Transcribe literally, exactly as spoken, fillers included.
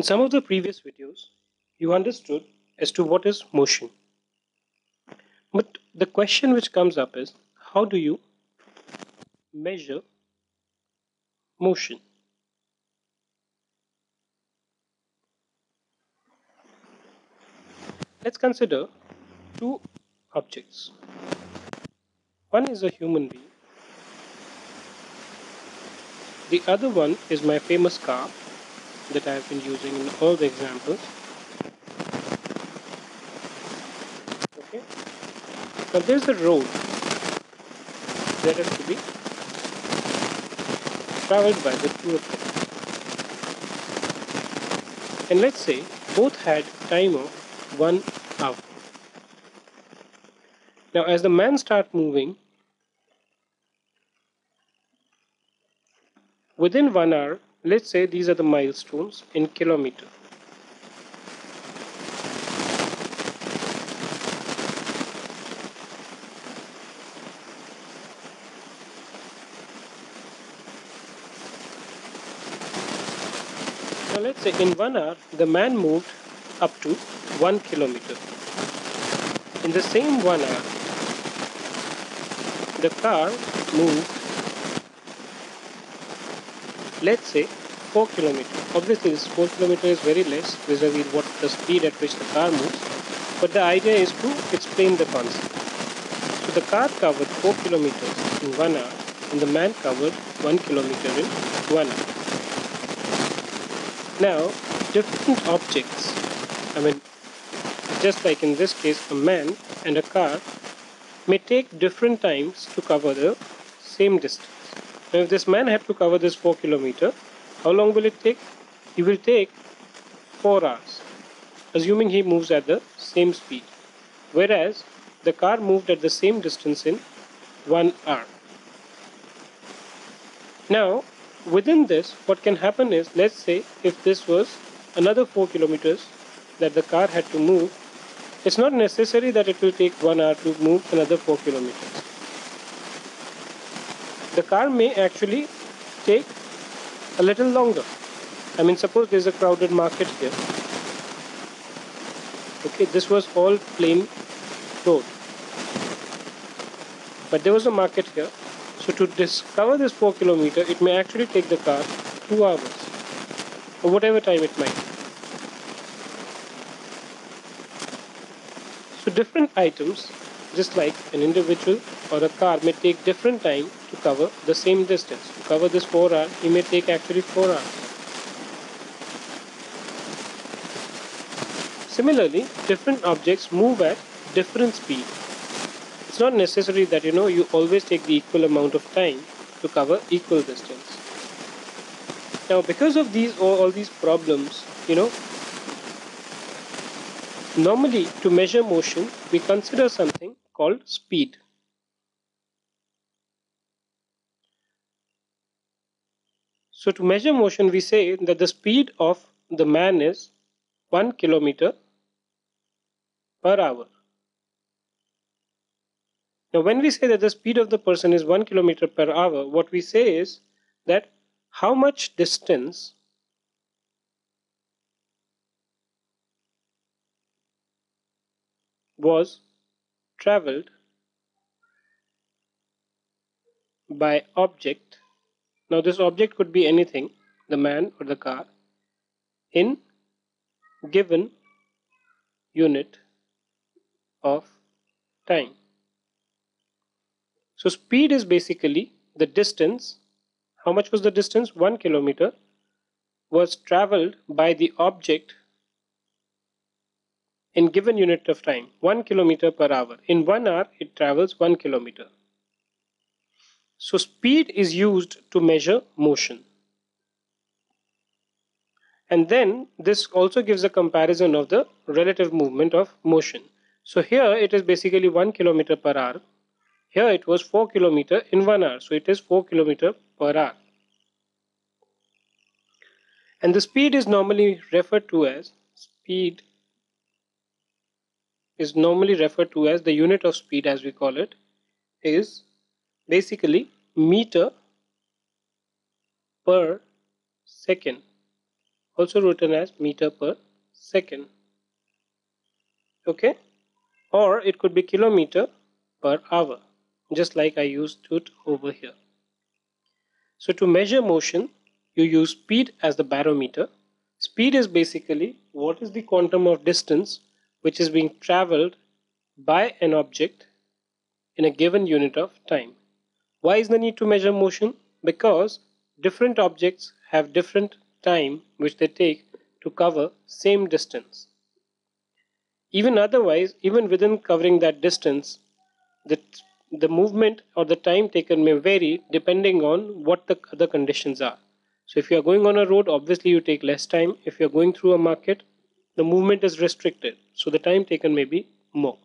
In some of the previous videos, you understood as to what is motion. But the question which comes up is, how do you measure motion? Let's consider two objects. One is a human being. The other one is my famous car that I have been using in all the examples. Okay. Now there's a road that has to be traveled by the two of them. And let's say both had a time of one hour. Now as the man starts moving, within one hour, let's say these are the milestones in kilometer. Now let's say in one hour, the man moved up to one kilometer. In the same one hour, the car moved, let's say four kilometers. Obviously this four kilometers is very less vis-a-vis what the speed at which the car moves, but the idea is to explain the concept. So the car covered four kilometers in one hour and the man covered one kilometer in one hour. Now different objects, I mean just like in this case a man and a car, may take different times to cover the same distance. Now if this man had to cover this four kilometer, how long will it take? He will take four hours, assuming he moves at the same speed, whereas the car moved at the same distance in one hour. Now within this, what can happen is, let's say if this was another four kilometers that the car had to move, it's not necessary that it will take one hour to move another four kilometers. The car may actually take a little longer. I mean, suppose there's a crowded market here. Okay, this was all plain road, but there was a market here. So to discover this four kilometer, it may actually take the car two hours or whatever time it might. So different items, just like an individual or a car, may take different time to cover the same distance. To cover this four hour, he may take actually four hours. Similarly, different objects move at different speed. It's not necessary that you know you always take the equal amount of time to cover equal distance. Now because of these all these problems, you know, normally to measure motion we consider something called speed. So to measure motion, we say that the speed of the man is one kilometer per hour. Now when we say that the speed of the person is one kilometer per hour, what we say is that how much distance was traveled by object. Now this object could be anything, the man or the car, in given unit of time. So speed is basically the distance. How much was the distance? one kilometer was traveled by the object in given unit of time, one kilometer per hour. In one hour, it travels one kilometer. So speed is used to measure motion. And then this also gives a comparison of the relative movement of motion. So here it is basically one kilometer per hour. Here it was four kilometer in one hour. So it is four kilometer per hour. And the speed is normally referred to as speed is normally referred to as the unit of speed, as we call it, is basically meter per second also written as meter per second. Okay, or it could be kilometer per hour, just like I used it over here. So to measure motion, you use speed as the barometer. Speed is basically what is the quantum of distance which is being traveled by an object in a given unit of time. Why is the need to measure motion? Because different objects have different time which they take to cover same distance. Even otherwise, even within covering that distance, the, the movement or the time taken may vary depending on what the other conditions are. So if you are going on a road, obviously you take less time. If you are going through a market, the movement is restricted, so the time taken may be more.